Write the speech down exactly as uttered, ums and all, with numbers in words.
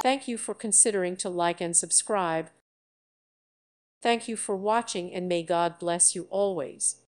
Thank you for considering to like and subscribe. Thank you for watching, and may God bless you always.